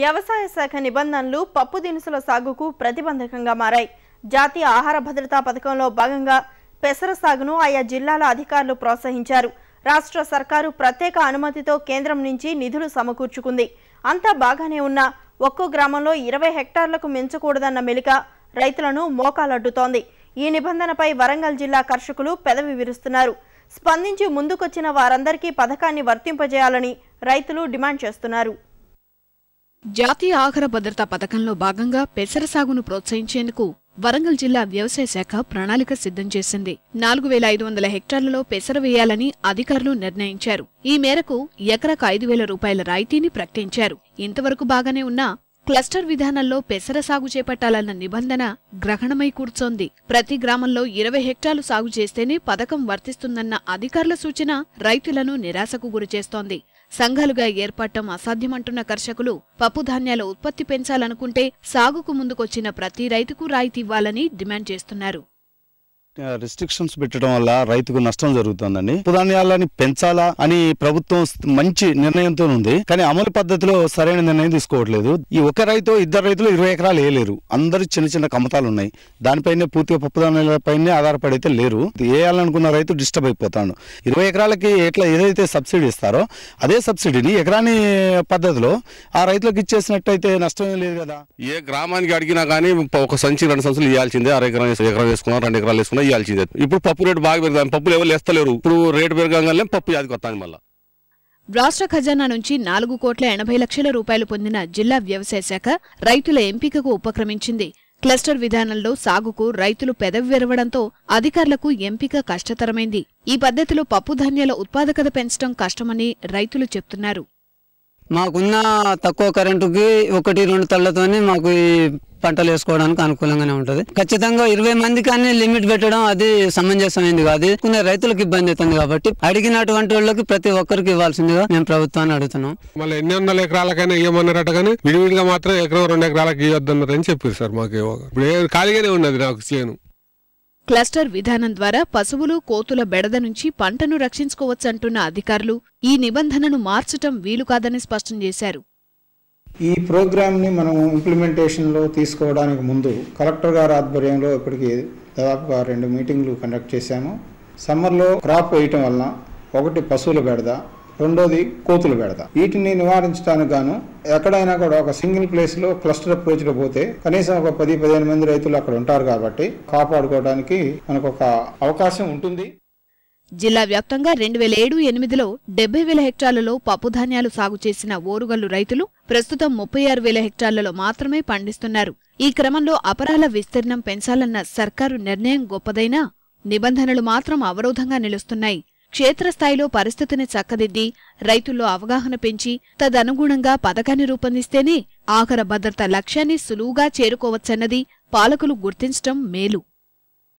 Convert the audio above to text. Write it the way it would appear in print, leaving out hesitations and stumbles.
వ్యవసాయ శాఖ నిబంధనలు పప్పు దినుసుల సాగుకు ప్రతిబంధకంగా మారాయి. జాతీయ ఆహార భద్రతా పథకంలో భాగంగా పెసర సాగును ఆయా జిల్లాల అధికారులు ప్రోత్సహించారు. రాష్ట్ర సర్కారు ప్రత్యేక అనుమతితో కేంద్రం నుంచి నిధులు సమకూర్చుకుంది. అంతా బాగానే ఉన్నా ఒక్కో గ్రామంలో 20 హెక్టార్లకు మించకూడదన్న మెలిక రైతులను మోకాలడ్డుతోంది. ఈ నిబంధనపై వరంగల్ జిల్లా కర్షకులు పెదవి విరుస్తున్నారు. స్పందించి ముందుకొచ్చిన వారందరికీ పథకాన్ని వర్తింపజేయాలని రైతులు డిమాండ్ చేస్తున్నారు. జాతీయ ఆహార భద్రతా పథకంలో భాగంగా పెసర సాగును ప్రోత్సహించేందుకు వరంగల్ జిల్లా వ్యవసాయ శాఖ ప్రణాళిక సిద్ధం చేసింది. 4500 హెక్టార్లలో పెసర వేయాలని అధికారులు నిర్ణయించారు. ఈ మేరకు ఎకరాకు 5000 రూపాయల రాయితీని ప్రకటించారు. ఇంతవరకు బాగానే ఉన్నా క్లస్టర్ విధానంలో పెసర సాగు చేపట్టాలన్న నిబంధన గ్రహణమై కూర్చోంది. ప్రతి గ్రామంలో 20 హెక్టార్లు సాగు చేస్తేనే పథకం వర్తిస్తుందన్న అధికారుల సూచన రైతులను నిరాశకు గురిచేస్తోంది. సంఘాలుగా ఏర్పడటం అసాధ్యమంటున్న కర్షకులు పప్పుధాన్యాల ఉత్పత్తి పెంచాలనుకుంటే సాగుకు ముందుకొచ్చిన ప్రతి రైతుకు రాయితీవ్వాలని డిమాండ్ చేస్తున్నారు. రిస్ట్రిక్షన్స్ పెట్టడం వల్ల రైతుకు నష్టం జరుగుతుందండి. పప్పుధాన్యాలని పెంచాలా అని ప్రభుత్వం మంచి నిర్ణయంతో ఉంది, కానీ అమలు పద్ధతిలో సరైన నిర్ణయం తీసుకోవట్లేదు. ఈ ఒక రైతు ఇద్దరు రైతులు 20 ఎకరాలు వేయలేరు. అందరూ చిన్న చిన్న కమతాలు ఉన్నాయి, దానిపైనే పూర్తిగా పప్పుధాన్యాలపైనే ఆధారపడి అయితే లేరు. వేయాలనుకున్న రైతు డిస్టర్బ్ అయిపోతాడు. 20 ఎకరాలకి ఏదైతే సబ్సిడీ ఇస్తారో అదే సబ్సిడీని ఎకరాని పద్ధతిలో ఆ రైతులకు ఇచ్చేసినట్టయితే నష్టం లేదు కదా. ఏ గ్రామానికి అడిగినా కానీ ఒక సంచి 2 సంచులు ఇవ్వాల్సిందే. 1 ఎకరం వేసుకున్నాం, 2 ఎకరాలు వేసుకున్నాం. ఇప్పుడు పప్పు రేటు బాగా పెరుగుతాయి. పప్పులు ఎవరు వేస్తలేరు. ఇప్పుడు రేటు పెరగగానే పప్పు యాదికి వస్తాను. మళ్ళీ రాష్ట్ర ఖజానా నుంచి 4,80,00,000 రూపాయలు పొందిన జిల్లా వ్యవసాయ శాఖ రైతుల ఎంపికకు ఉపక్రమించింది. క్లస్టర్ విధానంలో సాగుకు రైతులు పెదవి విరవడంతో అధికారులకు ఎంపిక కష్టతరమైంది. ఈ పద్ధతిలో పప్పుధాన్యాల ఉత్పాదకత పెంచడం కష్టమని రైతులు చెప్తున్నారు. మాకున్న తక్కువ కరెంటుకి 1-2 తళ్లతోనే మాకు ఈ పంటలు వేసుకోవడానికి అనుకూలంగానే ఉంటుంది. ఖచ్చితంగా 20 మందికి అన్ని లిమిట్ పెట్టడం అది సమంజసమైంది కాదు. కొన్ని రైతులకు ఇబ్బంది అవుతుంది కాబట్టి అడిగినటువంటి వాళ్ళకి ప్రతి ఒక్కరికి ఇవ్వాల్సిందిగా మేము ప్రభుత్వాన్ని అడుగుతున్నాం. మళ్ళీ 800 ఎకరాలకైనా ఇవ్వమన్నారట, కానీ విడివిడిగా మాత్రం 1 ఎకరం 2 ఎకరాలకు ఇవ్వద్దన్నారని చెప్పారు సార్. మాకు ఇప్పుడు ఖాళీగానే ఉన్నది నాకు చేను. క్లస్టర్ విధానం ద్వారా పశువులు, కోతుల బెడద నుంచి పంటను రక్షించుకోవచ్చంటున్న అధికారులు ఈ నిబంధనను మార్చటం వీలు కాదని స్పష్టం చేశారు. ఈ ప్రోగ్రామ్ని మనం ఇంప్లిమెంటేషన్లో తీసుకోవడానికి ముందు కలెక్టర్ గారి ఆధ్వర్యంలో ఇప్పటికీ దాదాపుగా 2 మీటింగ్లు కండక్ట్ చేశాము. సమ్మర్లో క్రాప్ వేయటం వలన ఒకటి పశువుల బెడద, రెండోది కోతులు బెడద. వీటిని నివారించడానికి గాను ఎక్కడైనా కూడా ఒక సింగిల్ ప్లేస్ లో క్లస్టర్ అప్రోచ్ లో పోతే కనీసం ఒక 10-15 మంది రైతులు అక్కడ ఉంటారు కాబట్టి కాపాడుకోవడానికి మనకు ఒక అవకాశం ఉంటుంది. జిల్లా వ్యాప్తంగా 2007-08లో 70,000 హెక్టార్లలో పప్పుధాన్యాలు సాగు చేసిన ఓరుగల్లు రైతులు ప్రస్తుతం 36,000 హెక్టార్లలో మాత్రమే పండిస్తున్నారు. ఈ క్రమంలో అపరాల విస్తీర్ణం పెంచాలన్న సర్కారు నిర్ణయం గొప్పదైనా నిబంధనలు మాత్రం అవరోధంగా నిలుస్తున్నాయి. క్షేత్రస్థాయిలో పరిస్థితిని చక్కదిద్ది రైతుల్లో అవగాహన పెంచి తదనుగుణంగా పథకాన్ని రూపొందిస్తేనే ఆహార భద్రత లక్ష్యాన్ని సులువుగా చేరుకోవచ్చన్నది పాలకులు గుర్తించడం మేలు.